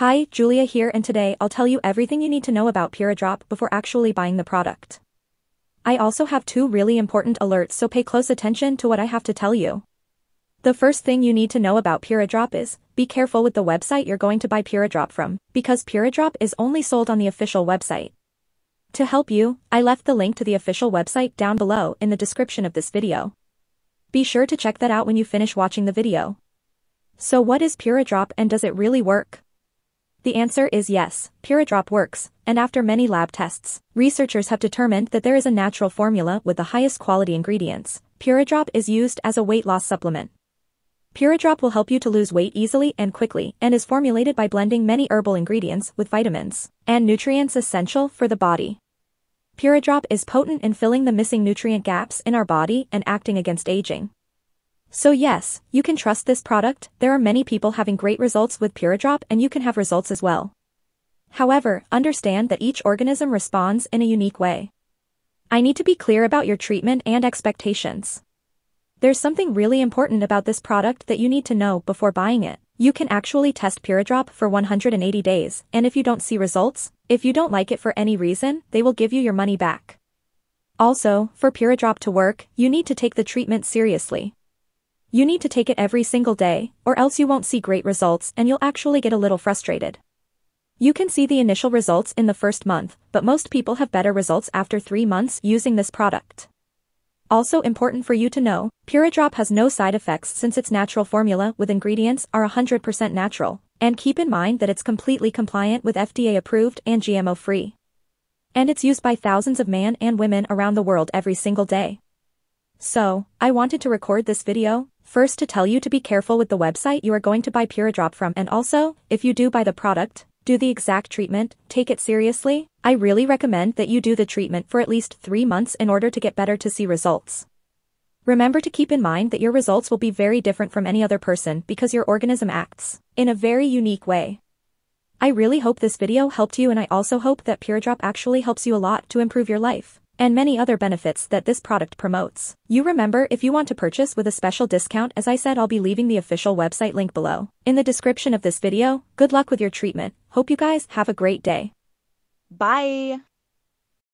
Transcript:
Hi, Julia here, and today I'll tell you everything you need to know about PuraDrop before actually buying the product. I also have two really important alerts, so pay close attention to what I have to tell you. The first thing you need to know about PuraDrop is, be careful with the website you're going to buy PuraDrop from, because PuraDrop is only sold on the official website. To help you, I left the link to the official website down below in the description of this video. Be sure to check that out when you finish watching the video. So what is PuraDrop and does it really work? The answer is yes, PuraDrop works, and after many lab tests, researchers have determined that there is a natural formula with the highest quality ingredients. PuraDrop is used as a weight loss supplement. PuraDrop will help you to lose weight easily and quickly, and is formulated by blending many herbal ingredients with vitamins and nutrients essential for the body. PuraDrop is potent in filling the missing nutrient gaps in our body and acting against aging. So yes, you can trust this product. There are many people having great results with PuraDrop, and you can have results as well. However, understand that each organism responds in a unique way. I need to be clear about your treatment and expectations. There's something really important about this product that you need to know before buying it. You can actually test PuraDrop for 180 days, and if you don't see results, if you don't like it for any reason, they will give you your money back. Also, for PuraDrop to work, you need to take the treatment seriously. You need to take it every single day, or else you won't see great results and you'll actually get a little frustrated. You can see the initial results in the first month, but most people have better results after 3 months using this product. Also important for you to know, PuraDrop has no side effects since its natural formula with ingredients are 100% natural, and keep in mind that it's completely compliant with FDA approved and GMO free. And it's used by thousands of men and women around the world every single day. So, I wanted to record this video, first to tell you to be careful with the website you are going to buy PuraDrop from, and also, if you do buy the product, do the exact treatment, take it seriously. I really recommend that you do the treatment for at least 3 months in order to get better to see results. Remember to keep in mind that your results will be very different from any other person because your organism acts in a very unique way. I really hope this video helped you, and I also hope that PuraDrop actually helps you a lot to improve your life and many other benefits that this product promotes. You remember, if you want to purchase with a special discount, as I said, I'll be leaving the official website link below in the description of this video. Good luck with your treatment. Hope you guys have a great day. Bye.